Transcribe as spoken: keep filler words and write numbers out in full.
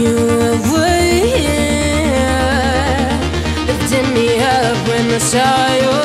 you were here, lifting me up when I saw you.